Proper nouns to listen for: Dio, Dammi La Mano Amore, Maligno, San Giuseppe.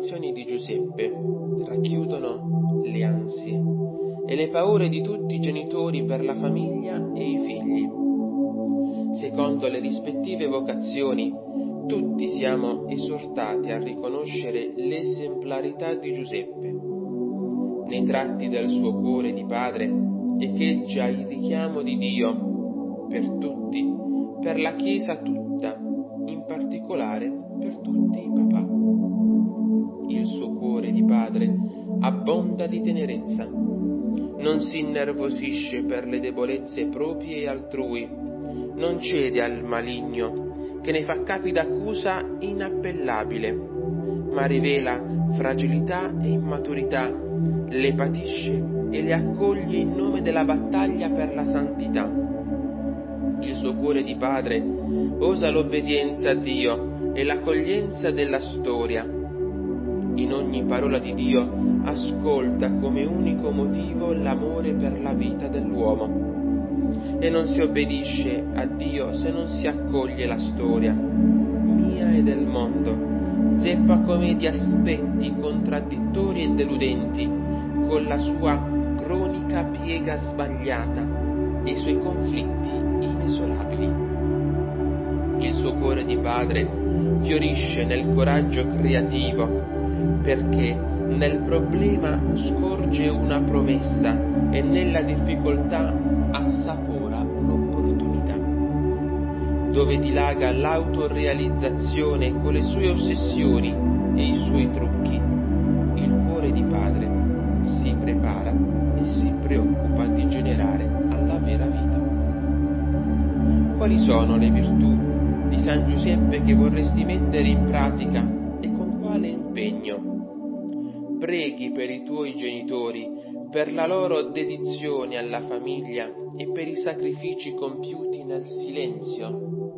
affermazioni di Giuseppe racchiudono le ansie e le paure di tutti i genitori per la famiglia e i figli. Secondo le rispettive vocazioni, tutti siamo esortati a riconoscere l'esemplarità di Giuseppe. Nei tratti del suo cuore di padre echeggia il richiamo di Dio per tutti, per la Chiesa tutta, in particolare per tutti i papà. Il suo cuore di padre abbonda di tenerezza, non si innervosisce per le debolezze proprie e altrui, non cede al maligno che ne fa capi d'accusa inappellabile, ma rivela fragilità e immaturità, le patisce e le accoglie in nome della battaglia per la santità. Il suo cuore di padre osa l'obbedienza a Dio e l'accoglienza della storia. In ogni parola di Dio ascolta come unico motivo l'amore per la vita dell'uomo. E non si obbedisce a Dio se non si accoglie la storia, mia e del mondo, zeppa come di aspetti contraddittori e deludenti, con la sua cronica piega sbagliata e i suoi conflitti inesorabili. Il suo cuore di padre fiorisce nel coraggio creativo, perché nel problema scorge una promessa e nella difficoltà assapora un'opportunità. Dove dilaga l'autorealizzazione con le sue ossessioni e i suoi trucchi, il cuore di padre si prepara e si preoccupa di generare alla vera vita. Quali sono le virtù di San Giuseppe che vorresti mettere in pratica e con quale impegno? Preghi per i tuoi genitori, per la loro dedizione alla famiglia e per i sacrifici compiuti nel silenzio.